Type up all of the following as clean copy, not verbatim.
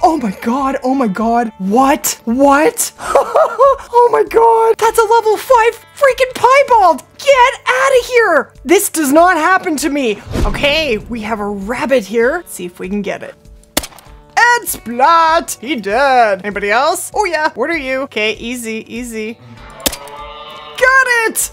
Oh my god, what? What? Oh my god, that's a level 5 freaking Piebald! Get out of here! This does not happen to me! Okay, we have a rabbit here. Let's see if we can get it. And splat! He dead. Anybody else? Oh yeah, what are you? Okay, easy, easy. Got it!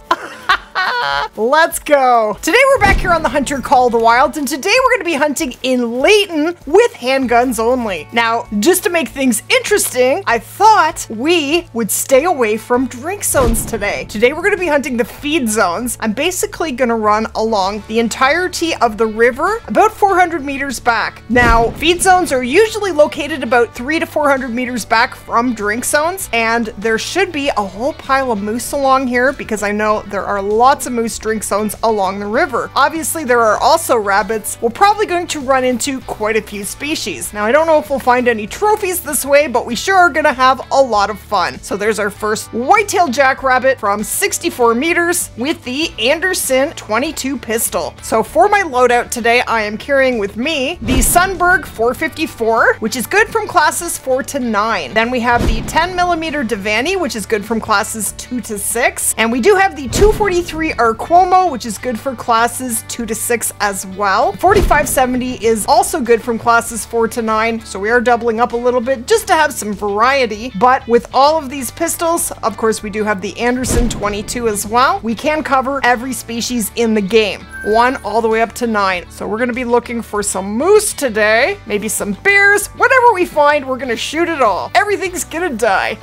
Let's go. Today we're back here on the Hunter Call of the Wild, and today we're going to be hunting in Layton with handguns only. Now, just to make things interesting, I thought we would stay away from drink zones today. Today we're going to be hunting the feed zones. I'm basically going to run along the entirety of the river, about 400 meters back. Now, feed zones are usually located about 300 to 400 meters back from drink zones, and there should be a whole pile of moose along here because I know there are lots of moose drink zones along the river. Obviously, there are also rabbits. We're probably going to run into quite a few species. Now, I don't know if we'll find any trophies this way, but we sure are gonna have a lot of fun. So there's our first white-tailed jackrabbit from 64 meters with the Anderson 22 pistol. So for my loadout today, I am carrying with me the Sundberg 454, which is good from classes 4 to 9. Then we have the 10mm Devani, which is good from classes 2 to 6. And we do have the 243 or Cuomo, which is good for classes 2 to 6 as well. 4570 is also good from classes 4 to 9, so we are doubling up a little bit just to have some variety. But with all of these pistols, of course, we do have the Anderson 22 as well. We can cover every species in the game, 1 all the way up to 9. So we're gonna be looking for some moose today, maybe some bears. Whatever we find, we're gonna shoot it all. Everything's gonna die.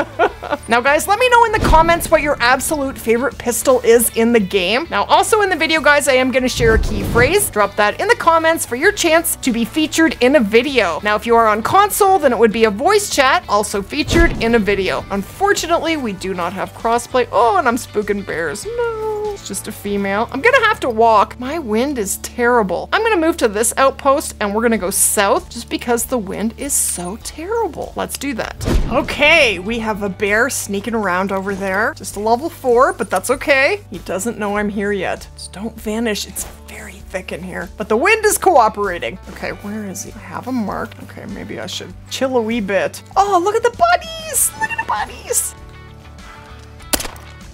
Now guys, let me know in the comments what your absolute favorite pistol is in the game. Now also in the video guys, I am going to share a key phrase. Drop that in the comments for your chance to be featured in a video. Now if you are on console, then it would be a voice chat, also featured in a video. Unfortunately, we do not have crossplay. Oh, and I'm spooking bears. No, it's just a female. I'm gonna have to walk. My wind is terrible. I'm gonna move to this outpost and we're gonna go south just because the wind is so terrible. Let's do that. Okay, we have a bear sneaking around over there. Just a level 4, but that's okay. He doesn't know I'm here yet. Just don't vanish. It's very thick in here, but the wind is cooperating. Okay, where is he? I have him marked. Okay, maybe I should chill a wee bit. Oh, look at the buddies! Look at the buddies!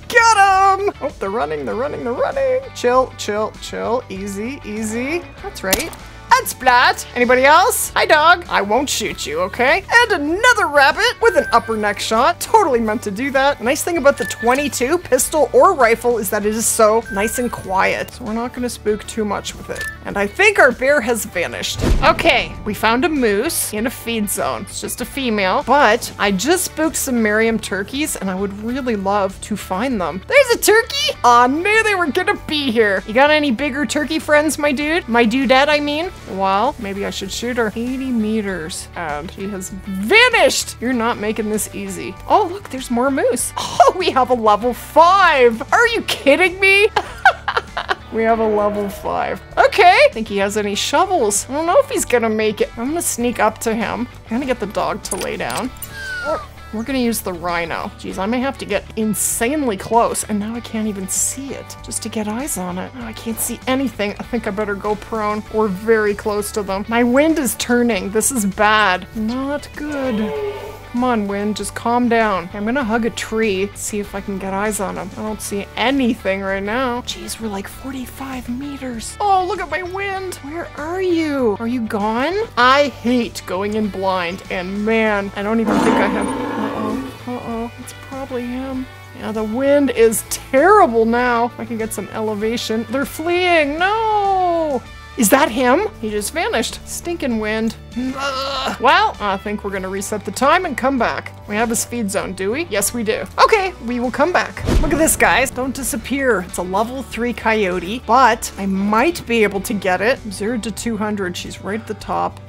Get them! Oh, they're running, they're running, they're running. Chill, chill, chill. Easy, easy. That's right. And splat! Anybody else? Hi, dog. I won't shoot you, okay? And another rabbit with an upper neck shot. Totally meant to do that. Nice thing about the 22 pistol or rifle is that it is so nice and quiet. So we're not gonna spook too much with it. And I think our bear has vanished. Okay, we found a moose in a feed zone. It's just a female, but I just spooked some Merriam turkeys and I would really love to find them. There's a turkey! I knew they were gonna be here. You got any bigger turkey friends, my dude? My dudette, I mean? Well, maybe I should shoot her. 80 meters, and she has vanished. You're not making this easy. Oh, look, there's more moose. Oh, we have a level 5. Are you kidding me? We have a level 5. Okay, I think he has any shovels. I don't know if he's gonna make it. I'm gonna sneak up to him. I'm gonna get the dog to lay down. We're gonna use the Rhino. Jeez, I may have to get insanely close, and now I can't even see it, just to get eyes on it. Oh, I can't see anything. I think I better go prone or very close to them. My wind is turning. This is bad. Not good. Come on, wind, just calm down. I'm gonna hug a tree, see if I can get eyes on him. I don't see anything right now. Jeez, we're like 45 meters. Oh, look at my wind. Where are you? Are you gone? I hate going in blind, and man, I don't even think I have... It's probably him. Yeah, the wind is terrible now. If I can get some elevation. They're fleeing. No! Is that him? He just vanished. Stinking wind. Ugh. Well, I think we're gonna reset the time and come back. We have a speed zone, do we? Yes, we do. Okay, we will come back. Look at this, guys. Don't disappear. It's a level 3 coyote, but I might be able to get it. 0 to 200. She's right at the top.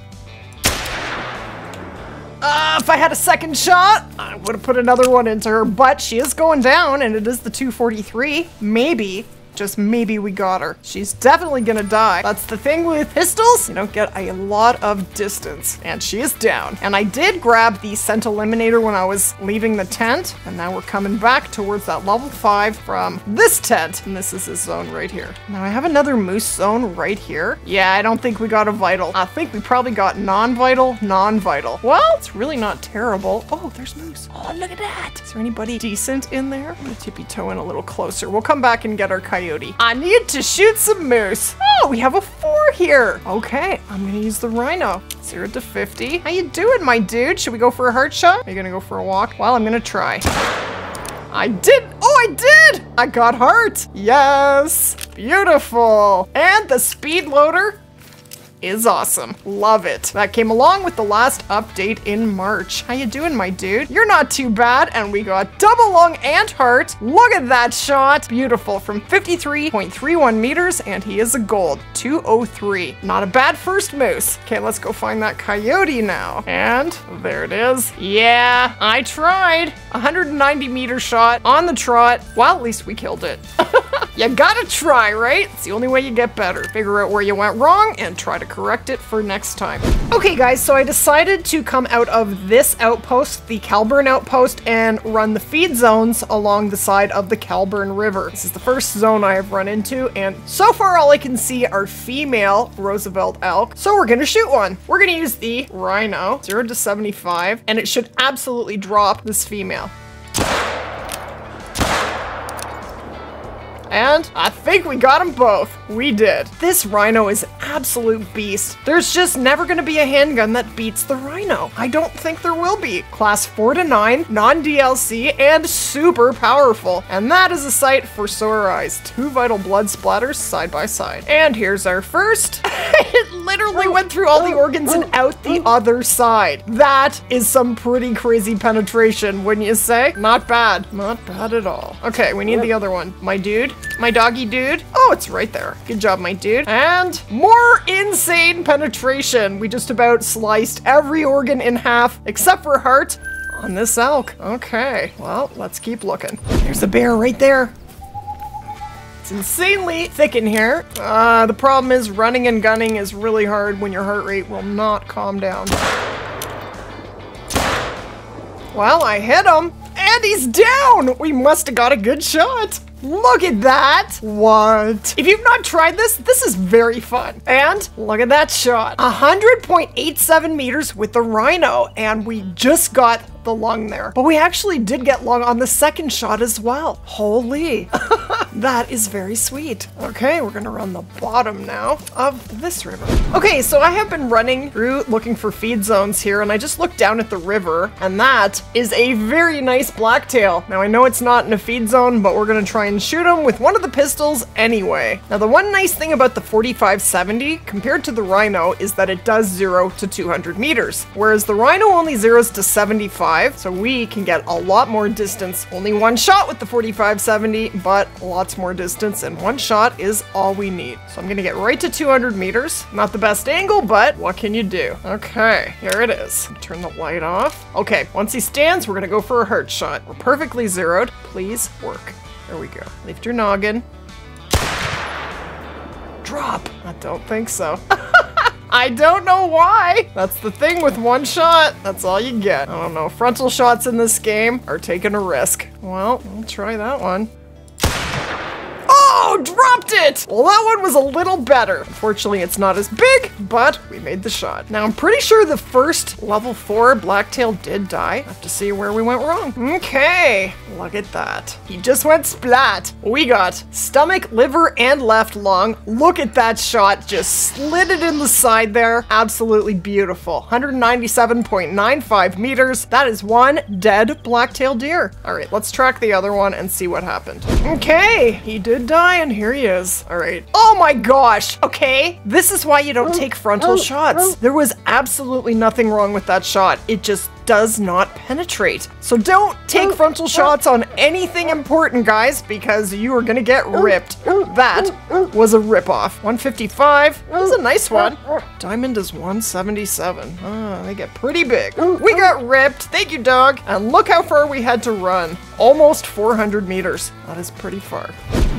If I had a second shot, I would have put another one into her, but she is going down, and it is the 243. Maybe just maybe we got her. She's definitely gonna die. That's the thing with pistols, you don't get a lot of distance. And she is down. And I did grab the scent eliminator when I was leaving the tent, and now we're coming back towards that level 5 from this tent. And this is his zone right here. Now I have another moose zone right here. Yeah, I don't think we got a vital. I think we probably got non-vital, non-vital. Well, it's really not terrible. Oh, there's moose. Oh, look at that. Is there anybody decent in there? I'm gonna tippy-toe in a little closer. We'll come back and get our coyote. I need to shoot some moose. Oh, we have a 4 here. Okay, I'm gonna use the rhino. 0 to 50. How you doing, my dude? Should we go for a hard shot? Are you gonna go for a walk? Well, I'm gonna try. I did. Oh, I did. I got hurt. Yes. Beautiful. And the speed loader is awesome. Love it. That came along with the last update in March. How you doing, my dude? You're not too bad. And we got double lung and heart. Look at that shot. Beautiful from 53.31 meters. And he is a gold. 203. Not a bad first moose. Okay, let's go find that coyote now. And there it is. Yeah, I tried. 190 meter shot on the trot. Well, at least we killed it. You gotta try, right? It's the only way you get better. Figure out where you went wrong and try to correct it for next time. Okay guys, so I decided to come out of this outpost, the Calburn outpost, and run the feed zones along the side of the Calburn River. This is the first zone I have run into, and so far all I can see are female Roosevelt elk, so we're gonna shoot one. We're gonna use the rhino, 0 to 75, and it should absolutely drop this female. And I think we got them both. We did. This rhino is an absolute beast. There's just never going to be a handgun that beats the rhino. I don't think there will be. Class 4 to 9, non-DLC, and super powerful. And that is a sight for sore eyes. 2 vital blood splatters side by side. And here's our first. It literally went through all the organs and out the other side. That is some pretty crazy penetration, wouldn't you say? Not bad. Not bad at all. Okay, we need the other one. My dude. My doggy dude. Oh, it's right there. Good job, my dude. And more insane penetration. We just about sliced every organ in half, except for heart, on this elk. Okay, well, let's keep looking. There's a bear right there. It's insanely thick in here. The problem is running and gunning is really hard when your heart rate will not calm down. Well, I hit him. And he's down! We must have got a good shot. Look at that! What? If you've not tried this, this is very fun. And look at that shot. 100.87 meters with the rhino, and we just got the lung there. But we actually did get lung on the second shot as well. Holy. That is very sweet. Okay, we're gonna run the bottom now of this river. Okay, so I have been running through looking for feed zones here, and I just looked down at the river, and that is a very nice blacktail. Now I know it's not in a feed zone, but we're gonna try and shoot him with one of the pistols anyway. Now the one nice thing about the 4570 compared to the rhino is that it does 0 to 200 meters, whereas the rhino only 0s to 75, so we can get a lot more distance. Only one shot with the 4570, but lots more distance, and one shot is all we need. So I'm gonna get right to 200 meters. Not the best angle, but what can you do? Okay, here it is. Turn the light off. Okay, once he stands, we're gonna go for a heart shot. We're perfectly zeroed. Please work. There we go. Lift your noggin. Drop. I don't think so. I don't know why. That's the thing with one shot. That's all you get. I don't know. Frontal shots in this game are taking a risk. Well, we'll try that one. Oh, dropped it! Well, that one was a little better. Unfortunately, it's not as big, but we made the shot. Now, I'm pretty sure the first level 4 blacktail did die. I have to see where we went wrong. Okay, look at that. He just went splat. We got stomach, liver, and left lung. Look at that shot. Just slid it in the side there. Absolutely beautiful. 197.95 meters. That is one dead blacktail deer. All right, let's track the other one and see what happened. Okay, he did die. And here he is. All right. Oh my gosh. Okay. This is why you don't take frontal shots. There was absolutely nothing wrong with that shot. It just does not penetrate. So don't take frontal shots on anything important, guys, because you are going to get ripped. That was a ripoff. 155. That was a nice one. Diamond is 177. Ah, they get pretty big. We got ripped. Thank you, dog. And look how far we had to run. Almost 400 meters. That is pretty far.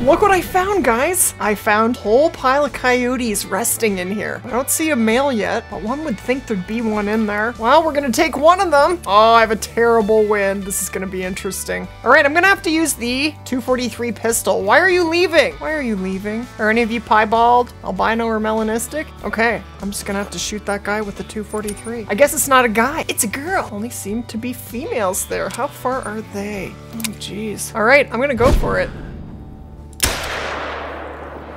Look what I found, guys! I found a whole pile of coyotes resting in here. I don't see a male yet, but one would think there'd be one in there. Well, we're gonna take one of them. Oh, I have a terrible wind. This is gonna be interesting. All right, I'm gonna have to use the 243 pistol. Why are you leaving? Why are you leaving? Are any of you piebald, albino, or melanistic? Okay, I'm just gonna have to shoot that guy with the 243. I guess it's not a guy, it's a girl. Only seem to be females there. How far are they? Oh, jeez. All right, I'm gonna go for it.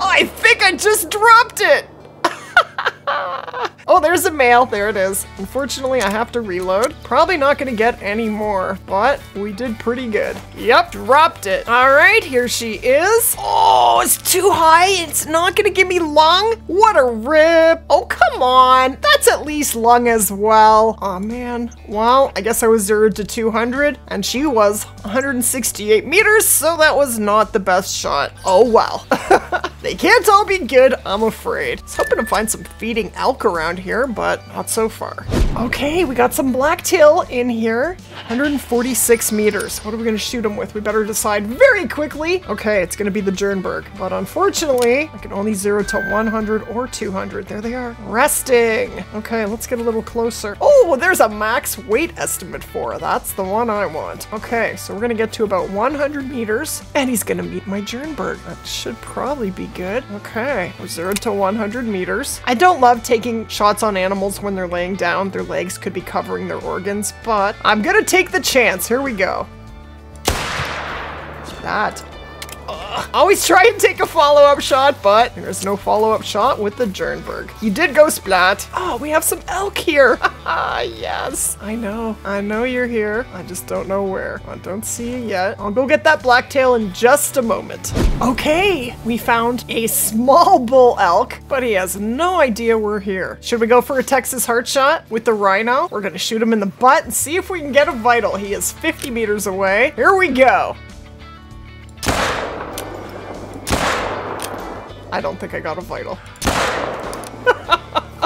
I think I just dropped it! Oh, there's a male. There it is. Unfortunately, I have to reload. Probably not gonna get any more, but we did pretty good. Yep, dropped it. All right, here she is. Oh, it's too high. It's not gonna give me lung. What a rip. Oh, come on. That's at least lung as well. Oh, man. Well, I guess I was 0 to 200, and she was 168 meters, so that was not the best shot. Oh, well. They can't all be good, I'm afraid. I was hoping to find some feeding elk around here, but not so far. Okay, we got some blacktail in here. 146 meters. What are we gonna shoot him with? We better decide very quickly. Okay, it's gonna be the Jernberg, but unfortunately, I can only 0 to 100 or 200. There they are, resting. Okay, let's get a little closer. Oh, there's a max weight estimate for her. That's the one I want. Okay, so we're gonna get to about 100 meters, and he's gonna meet my Jernberg. That should probably be good. Okay, we're 0 to 100 meters. I don't love taking shots on animals when they're laying down. Their legs could be covering their organs, but I'm gonna take the chance. Here we go. That. Ugh. Always try and take a follow-up shot, but there's no follow-up shot with the Jernberg. You did go splat. Oh, we have some elk here. Yes. I know you're here. I just don't know where. I don't see you yet. I'll go get that blacktail in just a moment. Okay, we found a small bull elk, but he has no idea we're here. Should we go for a Texas heart shot with the rhino? We're gonna shoot him in the butt and see if we can get a vital. He is 50 meters away. Here we go. I don't think I got a vital.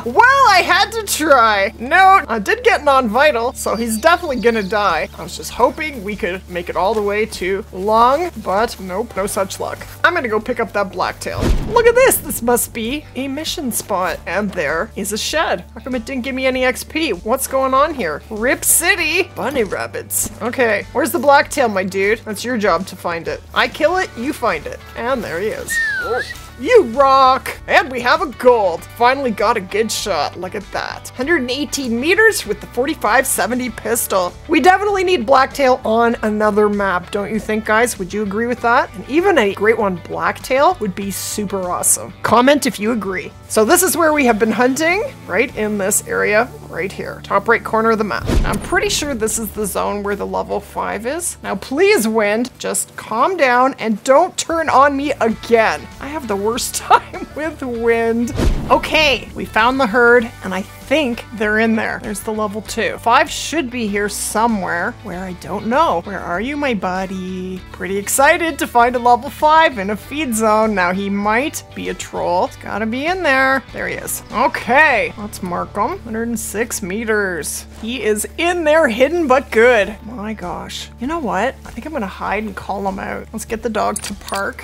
Well, I had to try. No, I did get non-vital, so he's definitely gonna die. I was just hoping we could make it all the way to lung, but nope, no such luck. I'm gonna go pick up that blacktail. Look at this. This must be a mission spot. And there is a shed. How come it didn't give me any XP? What's going on here? Rip City. Bunny rabbits. Okay, where's the blacktail, my dude? That's your job to find it. I kill it, you find it. And there he is. Oh. You rock! And we have a gold. Finally got a good shot. Look at that. 118 meters with the 4570 pistol. We definitely need blacktail on another map, don't you think, guys? Would you agree with that? And even a great one blacktail would be super awesome. Comment if you agree. So this is where we have been hunting, right in this area right here. Top right corner of the map. I'm pretty sure this is the zone where the level 5 is. Now please, wind, just calm down and don't turn on me again. I have the worst time with wind. Okay, we found the herd and I think they're in there. There's the level 2. 5 should be here somewhere where I don't know. Where are you, my buddy? Pretty excited to find a level 5 in a feed zone. Now he might be a troll. He's gotta be in there. There he is. Okay, let's mark him. 106 meters. He is in there, hidden but good. My gosh. You know what? I think I'm gonna hide and call him out. Let's get the dog to park.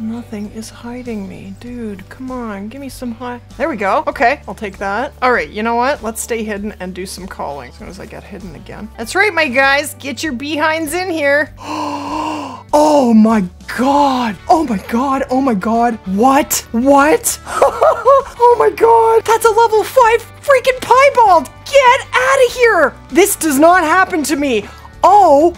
Nothing is hiding me. Dude, come on, give me some high. There we go. Okay, I'll take that. All right, you know what? Let's stay hidden and do some calling as soon as I get hidden again. That's right, my guys. Get your behinds in here. Oh my God. Oh my God. Oh my God. What? What? Oh my God. That's a level 5 freaking piebald. Get out of here. This does not happen to me. Oh,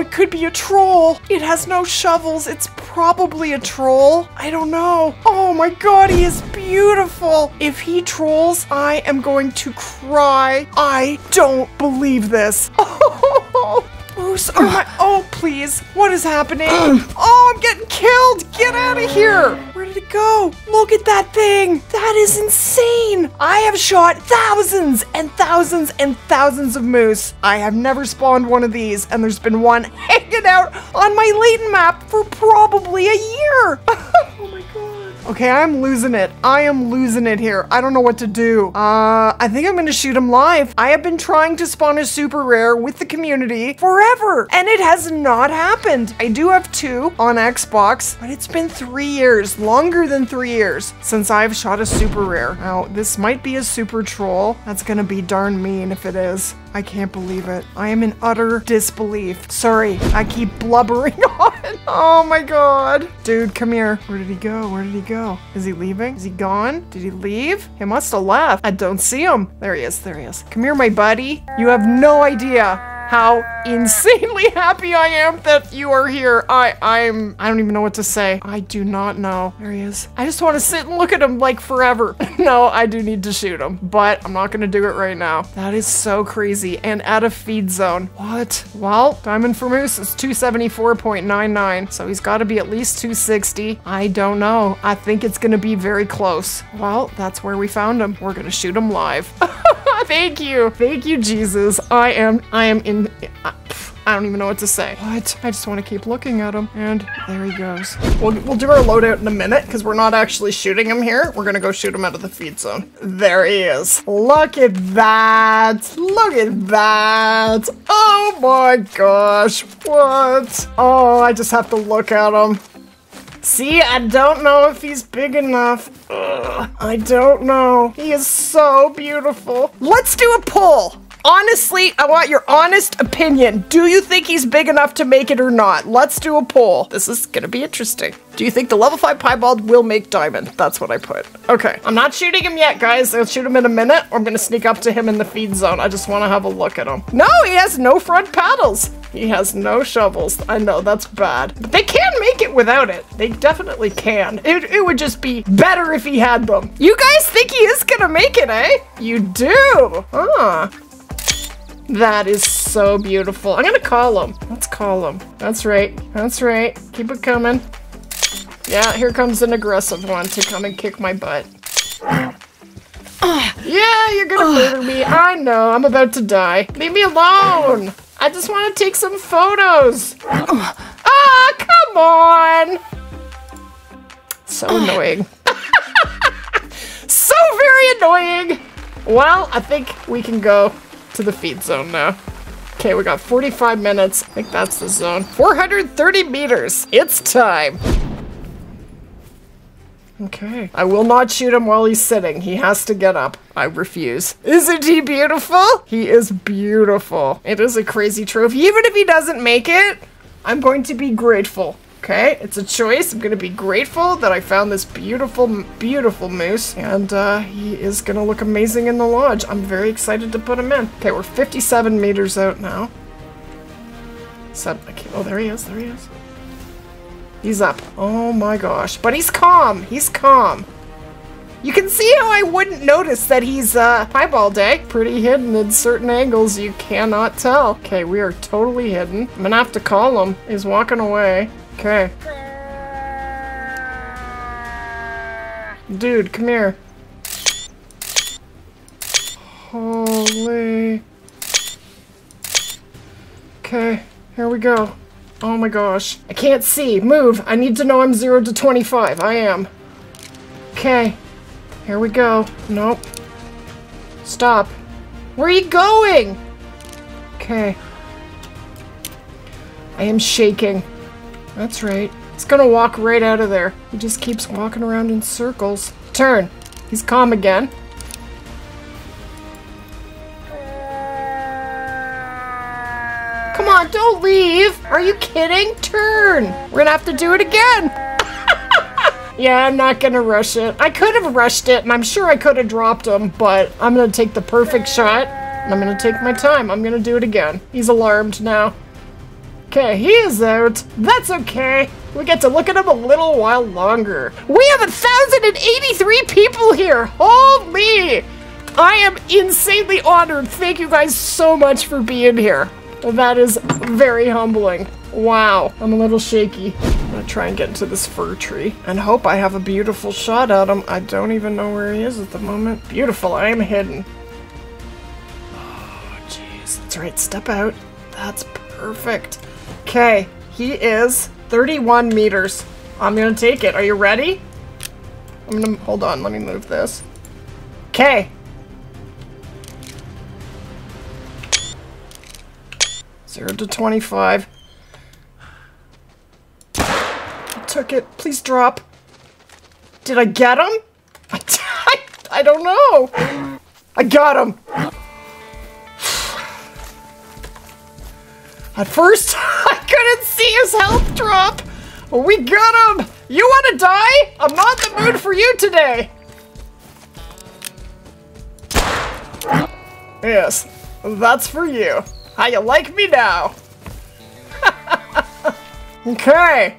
it could be a troll. It has no shovels. It's probably a troll. I don't know. Oh my God, he is beautiful. If he trolls, I am going to cry. I don't believe this. Oh, Moose, oh my, oh please. What is happening? Oh, I'm getting killed. Get out of here. Where did it go? Look at that thing. That is insane. I have shot thousands and thousands and thousands of moose. I have never spawned one of these, and there's been one hanging out on my Layton map for probably a year. Oh my God. Okay, I'm losing it. I am losing it here. I don't know what to do. I think I'm gonna shoot him live. I have been trying to spawn a super rare with the community forever, and it has not happened. I do have 2 on Xbox, but it's been 3 years, longer than 3 years, since I've shot a super rare. Now, this might be a super troll. That's gonna be darn mean if it is. I can't believe it. I am in utter disbelief. Sorry, I keep blubbering on. Oh my God. Dude, come here. Where did he go? Where did he go? Is he leaving? Is he gone? Did he leave? He must have left. I don't see him. There he is. There he is. Come here, my buddy. You have no idea how insanely happy I am that you are here. I don't even know what to say. I do not know. There he is. I just want to sit and look at him like forever. No, I do need to shoot him, but I'm not going to do it right now. That is so crazy and out of feed zone. What? Well, Diamond for Moose is 274.99, so he's got to be at least 260. I don't know. I think it's going to be very close. Well, that's where we found him. We're going to shoot him live. Thank you. Thank you, Jesus. I am in... I don't even know what to say. What? I just want to keep looking at him. And there he goes. We'll do our loadout in a minute because we're not actually shooting him here. We're going to go shoot him out of the feed zone. There he is. Look at that. Look at that. Oh my gosh. What? Oh, I just have to look at him. See, I don't know if he's big enough. Ugh, I don't know. He is so beautiful. Let's do a poll. Honestly, I want your honest opinion. Do you think he's big enough to make it or not? Let's do a poll. This is gonna be interesting. Do you think the level 5 Piebald will make Diamond? That's what I put. Okay, I'm not shooting him yet, guys. I'll shoot him in a minute. I'm gonna sneak up to him in the feed zone. I just wanna have a look at him. No, he has no front paddles. He has no shovels. I know, that's bad. But they can make it without it. They definitely can. It would just be better if he had them. You guys think he is gonna make it, eh? You do. Huh. That is so beautiful. I'm gonna call him. Let's call him. That's right. That's right. Keep it coming. Yeah, here comes an aggressive one to come and kick my butt. Yeah, you're gonna murder me. I know. I'm about to die. Leave me alone. I just want to take some photos. Ah, come on. So annoying. So very annoying. Well, I think we can go to the feed zone now. Okay, we got 45 minutes. I think that's the zone. 430 meters. It's time. Okay. I will not shoot him while he's sitting. He has to get up. I refuse. Isn't he beautiful? He is beautiful. It is a crazy trophy. Even if he doesn't make it, I'm going to be grateful. Okay, it's a choice. I'm gonna be grateful that I found this beautiful, beautiful moose, and he is gonna look amazing in the lodge. I'm very excited to put him in. Okay, we're 57 meters out now. Oh, there he is, there he is. He's up. Oh my gosh, but he's calm, he's calm. You can see how I wouldn't notice that he's piebald, eh? Pretty hidden in certain angles, you cannot tell. Okay, we are totally hidden. I'm gonna have to call him. He's walking away. Okay. Dude, come here. Holy. Okay, here we go. Oh my gosh. I can't see. Move. I need to know I'm 0 to 25. I am. Okay. Here we go. Nope. Stop. Where are you going? Okay. I am shaking. That's right. He's gonna walk right out of there. He just keeps walking around in circles. Turn. He's calm again. Come on, don't leave. Are you kidding? Turn. We're gonna have to do it again. Yeah, I'm not gonna rush it. I could have rushed it, and I'm sure I could have dropped him, but I'm gonna take the perfect shot, and I'm gonna take my time. I'm gonna do it again. He's alarmed now. Okay, he is out. That's okay. We get to look at him a little while longer. We have 1,083 people here. Holy! I am insanely honored. Thank you guys so much for being here. That is very humbling. Wow, I'm a little shaky. I'm gonna try and get into this fir tree and hope I have a beautiful shot at him. I don't even know where he is at the moment. Beautiful, I am hidden. Oh, jeez. That's right, step out. That's perfect. Okay, he is 31 meters. I'm gonna take it. Are you ready? I'm gonna, hold on, let me move this. Okay. Zero to 25. I took it. Please drop. Did I get him? I don't know. I got him. At first, I couldn't see his health drop. We got him. You want to die? I'm not in the mood for you today. Yes, that's for you. How you like me now? Okay.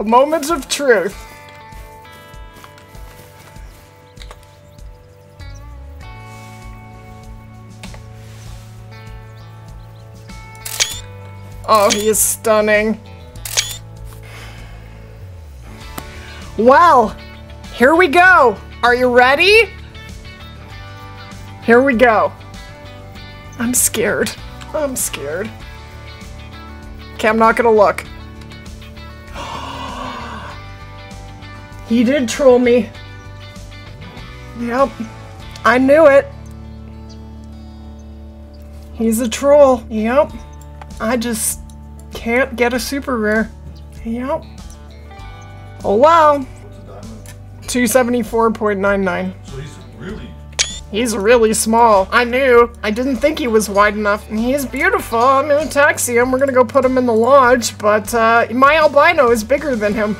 A moment of truth. Oh, he is stunning. Well, here we go. Are you ready? Here we go. I'm scared. I'm scared. Okay, I'm not gonna look. He did troll me. Yep. I knew it. He's a troll. Yep. I just can't get a super rare. Yep. Oh wow. 274.99. So he's really small. I knew. I didn't think he was wide enough. He's beautiful. I'm gonna taxi him. We're gonna go put him in the lodge, but my albino is bigger than him.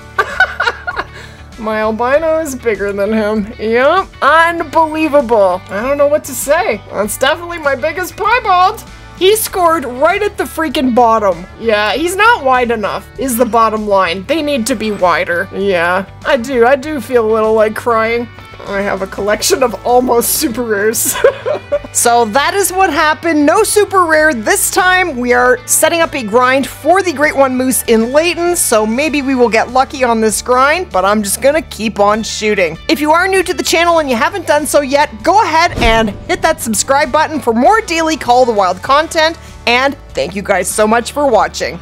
My albino is bigger than him. Yep. Unbelievable. I don't know what to say. That's definitely my biggest piebald. He scored right at the freaking bottom. Yeah, he's not wide enough, is the bottom line. They need to be wider. Yeah, I do feel a little like crying. I have a collection of almost super rares. So that is what happened. No super rare this time. We are setting up a grind for the Great One Moose in Layton, so maybe we will get lucky on this grind, but I'm just gonna keep on shooting. If you are new to the channel and you haven't done so yet, go ahead and hit that subscribe button for more daily Call of the Wild content, and thank you guys so much for watching.